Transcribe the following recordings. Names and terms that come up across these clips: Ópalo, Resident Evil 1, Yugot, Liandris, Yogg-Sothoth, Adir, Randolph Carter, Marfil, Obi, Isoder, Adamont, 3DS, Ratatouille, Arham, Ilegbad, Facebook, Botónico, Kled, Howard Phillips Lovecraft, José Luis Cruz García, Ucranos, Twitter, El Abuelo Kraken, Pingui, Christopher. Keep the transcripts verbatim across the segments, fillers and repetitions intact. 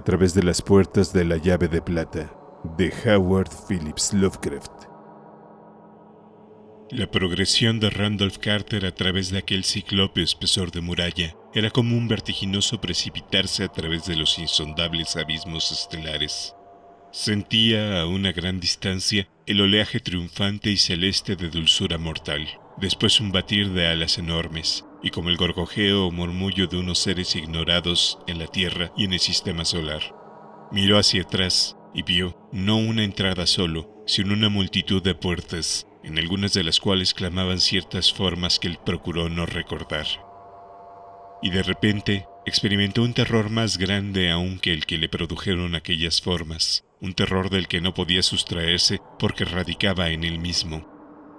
a través de las puertas de la llave de plata de Howard Phillips Lovecraft. La progresión de Randolph Carter a través de aquel ciclópeo espesor de muralla era como un vertiginoso precipitarse a través de los insondables abismos estelares. Sentía a una gran distancia el oleaje triunfante y celeste de dulzura mortal, después un batir de alas enormes, y como el gorgojeo o murmullo de unos seres ignorados en la Tierra y en el sistema solar. Miró hacia atrás y vio, no una entrada solo, sino una multitud de puertas, en algunas de las cuales clamaban ciertas formas que él procuró no recordar. Y de repente, experimentó un terror más grande aún que el que le produjeron aquellas formas, un terror del que no podía sustraerse porque radicaba en él mismo.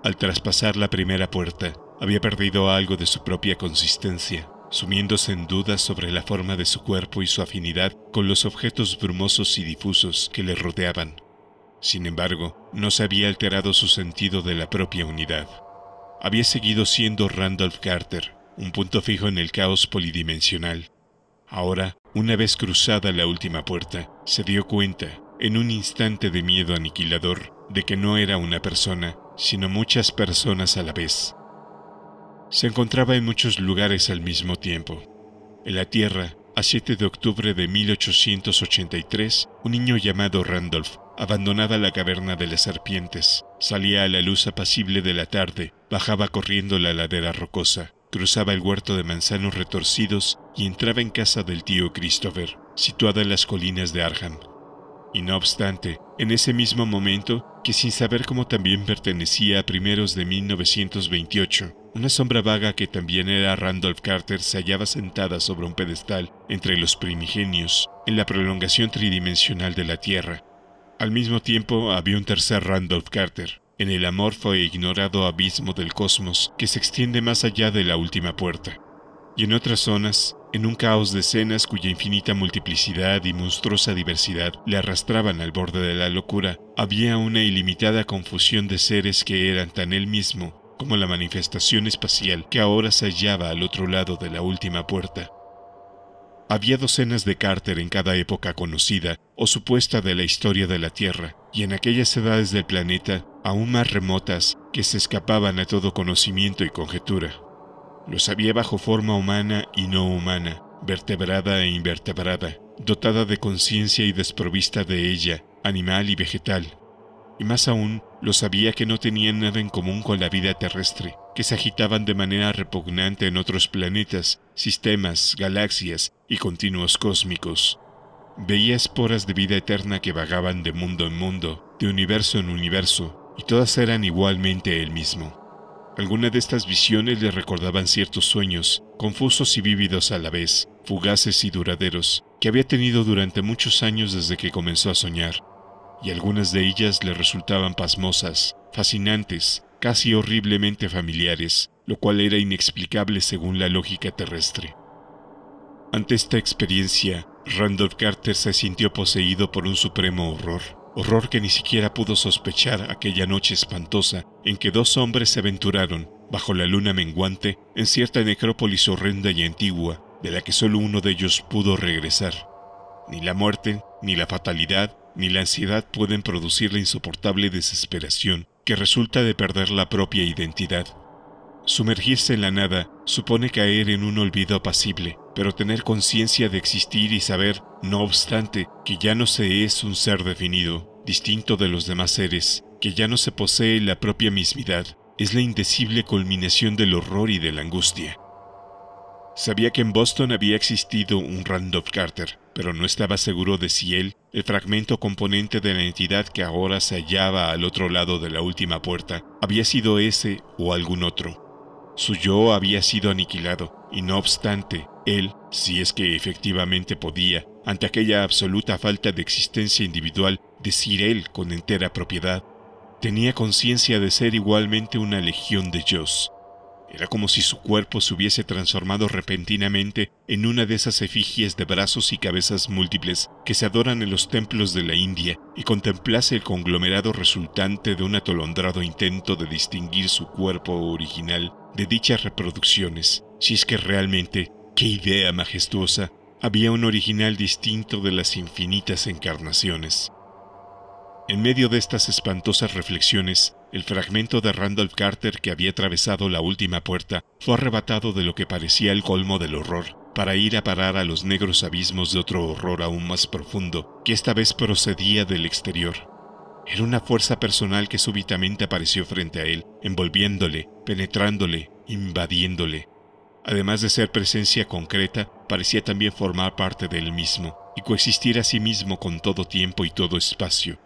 Al traspasar la primera puerta, había perdido algo de su propia consistencia, sumiéndose en dudas sobre la forma de su cuerpo y su afinidad con los objetos brumosos y difusos que le rodeaban. Sin embargo, no se había alterado su sentido de la propia unidad. Había seguido siendo Randolph Carter, un punto fijo en el caos polidimensional. Ahora, una vez cruzada la última puerta, se dio cuenta, en un instante de miedo aniquilador, de que no era una persona, sino muchas personas a la vez. Se encontraba en muchos lugares al mismo tiempo. En la Tierra, a siete de octubre de mil ochocientos ochenta y tres, un niño llamado Randolph, abandonada la caverna de las serpientes, salía a la luz apacible de la tarde, bajaba corriendo la ladera rocosa, cruzaba el huerto de manzanos retorcidos y entraba en casa del tío Christopher, situada en las colinas de Arham. Y no obstante, en ese mismo momento, que sin saber cómo también pertenecía a primeros de mil novecientos veintiocho, una sombra vaga que también era Randolph Carter se hallaba sentada sobre un pedestal entre los primigenios, en la prolongación tridimensional de la Tierra. Al mismo tiempo, había un tercer Randolph Carter, en el amorfo e ignorado abismo del cosmos que se extiende más allá de la última puerta. Y en otras zonas, en un caos de escenas cuya infinita multiplicidad y monstruosa diversidad le arrastraban al borde de la locura, había una ilimitada confusión de seres que eran tan él mismo como la manifestación espacial que ahora se hallaba al otro lado de la última puerta. Había docenas de Carter en cada época conocida o supuesta de la historia de la Tierra, y en aquellas edades del planeta, aún más remotas, que se escapaban a todo conocimiento y conjetura. Los había bajo forma humana y no humana, vertebrada e invertebrada, dotada de conciencia y desprovista de ella, animal y vegetal. Y más aún, los había que no tenían nada en común con la vida terrestre, que se agitaban de manera repugnante en otros planetas, sistemas, galaxias y continuos cósmicos. Veía esporas de vida eterna que vagaban de mundo en mundo, de universo en universo, y todas eran igualmente él mismo. Algunas de estas visiones le recordaban ciertos sueños, confusos y vívidos a la vez, fugaces y duraderos, que había tenido durante muchos años desde que comenzó a soñar, y algunas de ellas le resultaban pasmosas, fascinantes, casi horriblemente familiares, lo cual era inexplicable según la lógica terrestre. Ante esta experiencia, Randolph Carter se sintió poseído por un supremo horror, horror que ni siquiera pudo sospechar aquella noche espantosa en que dos hombres se aventuraron, bajo la luna menguante, en cierta necrópolis horrenda y antigua, de la que solo uno de ellos pudo regresar. Ni la muerte, ni la fatalidad, ni la ansiedad pueden producir la insoportable desesperación que resulta de perder la propia identidad. Sumergirse en la nada supone caer en un olvido apacible, pero tener conciencia de existir y saber, no obstante, que ya no se es un ser definido, distinto de los demás seres, que ya no se posee la propia mismidad, es la indecible culminación del horror y de la angustia. Sabía que en Boston había existido un Randolph Carter, pero no estaba seguro de si él, el fragmento componente de la entidad que ahora se hallaba al otro lado de la última puerta, había sido ese o algún otro. Su yo había sido aniquilado, y no obstante, él, si es que efectivamente podía, ante aquella absoluta falta de existencia individual, decir él con entera propiedad, tenía conciencia de ser igualmente una legión de yos. Era como si su cuerpo se hubiese transformado repentinamente en una de esas efigies de brazos y cabezas múltiples que se adoran en los templos de la India y contemplase el conglomerado resultante de un atolondrado intento de distinguir su cuerpo original de dichas reproducciones, si es que realmente, qué idea majestuosa, había un original distinto de las infinitas encarnaciones. En medio de estas espantosas reflexiones, el fragmento de Randolph Carter que había atravesado la última puerta fue arrebatado de lo que parecía el colmo del horror, para ir a parar a los negros abismos de otro horror aún más profundo, que esta vez procedía del exterior. Era una fuerza personal que súbitamente apareció frente a él, envolviéndole, penetrándole, invadiéndole. Además de ser presencia concreta, parecía también formar parte de él mismo, y coexistir a sí mismo con todo tiempo y todo espacio.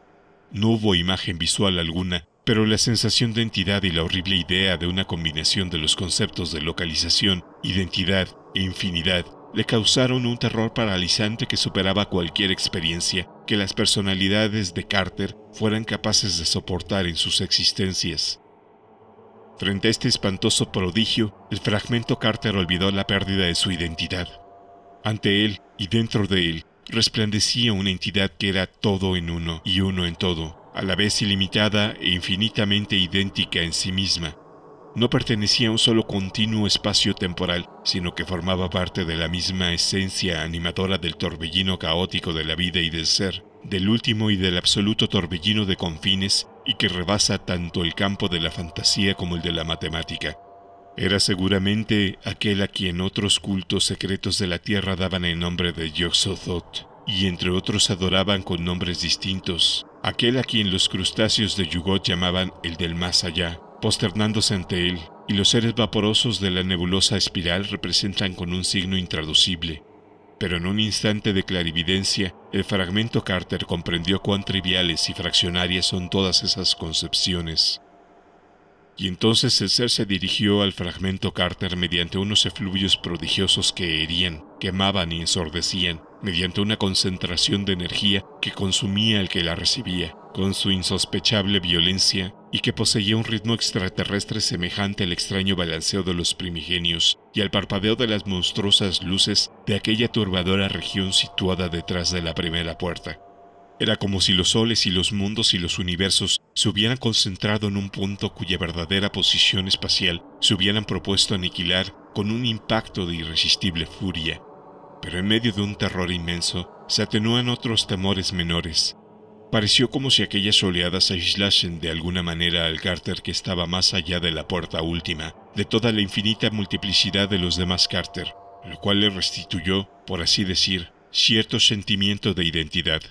No hubo imagen visual alguna, pero la sensación de entidad y la horrible idea de una combinación de los conceptos de localización, identidad e infinidad le causaron un terror paralizante que superaba cualquier experiencia que las personalidades de Carter fueran capaces de soportar en sus existencias. Frente a este espantoso prodigio, el fragmento Carter olvidó la pérdida de su identidad. Ante él y dentro de él resplandecía una entidad que era todo en uno y uno en todo, a la vez ilimitada e infinitamente idéntica en sí misma. No pertenecía a un solo continuo espacio temporal, sino que formaba parte de la misma esencia animadora del torbellino caótico de la vida y del ser, del último y del absoluto torbellino de confines, y que rebasa tanto el campo de la fantasía como el de la matemática. Era seguramente aquel a quien otros cultos secretos de la tierra daban el nombre de Yogg-Sothoth, y entre otros adoraban con nombres distintos, aquel a quien los crustáceos de Yugot llamaban el del más allá, posternándose ante él, y los seres vaporosos de la nebulosa espiral representan con un signo intraducible. Pero en un instante de clarividencia, el fragmento Carter comprendió cuán triviales y fraccionarias son todas esas concepciones. Y entonces el ser se dirigió al fragmento Carter mediante unos efluvios prodigiosos que herían, quemaban y ensordecían, mediante una concentración de energía que consumía al que la recibía, con su insospechable violencia, y que poseía un ritmo extraterrestre semejante al extraño balanceo de los primigenios y al parpadeo de las monstruosas luces de aquella turbadora región situada detrás de la primera puerta. Era como si los soles y los mundos y los universos se hubieran concentrado en un punto cuya verdadera posición espacial se hubieran propuesto aniquilar con un impacto de irresistible furia. Pero en medio de un terror inmenso se atenúan otros temores menores. Pareció como si aquellas oleadas aislasen de alguna manera al Carter que estaba más allá de la puerta última, de toda la infinita multiplicidad de los demás Carter, lo cual le restituyó, por así decir, cierto sentimiento de identidad.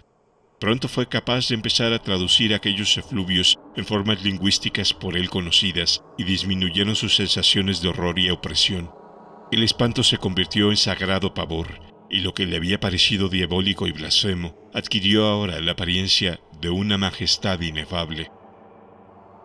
Pronto fue capaz de empezar a traducir aquellos efluvios en formas lingüísticas por él conocidas, y disminuyeron sus sensaciones de horror y opresión. El espanto se convirtió en sagrado pavor, y lo que le había parecido diabólico y blasfemo adquirió ahora la apariencia de una majestad inefable.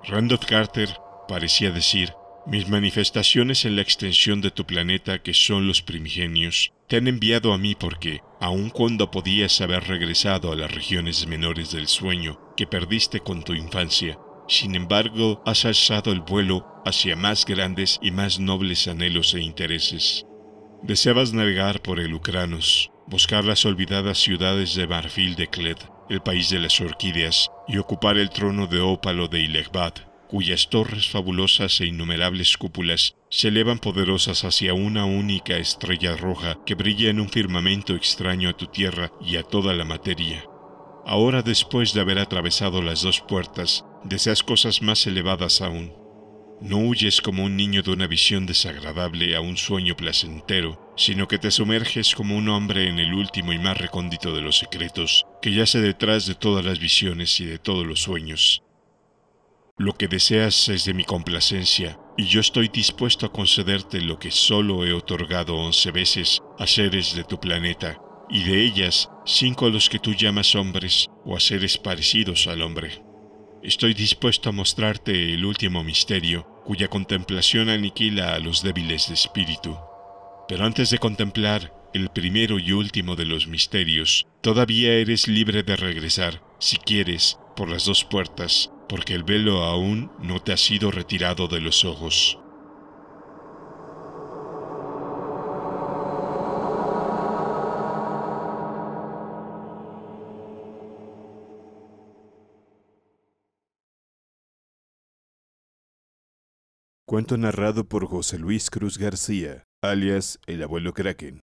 Randolph Carter parecía decir: «Mis manifestaciones en la extensión de tu planeta, que son los primigenios, te han enviado a mí porque, aun cuando podías haber regresado a las regiones menores del sueño que perdiste con tu infancia, sin embargo has alzado el vuelo hacia más grandes y más nobles anhelos e intereses. Deseabas navegar por el Ucranos, buscar las olvidadas ciudades de Marfil de Kled, el país de las orquídeas, y ocupar el trono de Ópalo de Ilegbad, cuyas torres fabulosas e innumerables cúpulas se elevan poderosas hacia una única estrella roja que brilla en un firmamento extraño a tu tierra y a toda la materia. Ahora, después de haber atravesado las dos puertas, deseas cosas más elevadas aún. No huyes como un niño de una visión desagradable a un sueño placentero, sino que te sumerges como un hombre en el último y más recóndito de los secretos, que yace detrás de todas las visiones y de todos los sueños. Lo que deseas es de mi complacencia, y yo estoy dispuesto a concederte lo que solo he otorgado once veces a seres de tu planeta, y de ellas cinco a los que tú llamas hombres o a seres parecidos al hombre. Estoy dispuesto a mostrarte el último misterio, cuya contemplación aniquila a los débiles de espíritu. Pero antes de contemplar el primero y último de los misterios, todavía eres libre de regresar, si quieres, por las dos puertas, porque el velo aún no te ha sido retirado de los ojos». Cuento narrado por José Luis Cruz García, alias El Abuelo Kraken.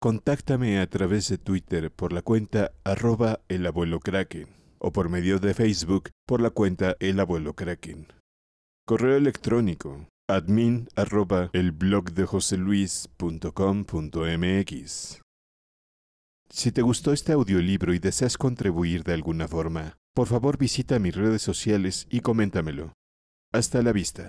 Contáctame a través de Twitter por la cuenta arroba El Abuelo Kraken o por medio de Facebook por la cuenta El Abuelo Kraken. Correo electrónico admin arroba elblogdejoseluis punto com punto mx. Si te gustó este audiolibro y deseas contribuir de alguna forma, por favor visita mis redes sociales y coméntamelo. Hasta la vista.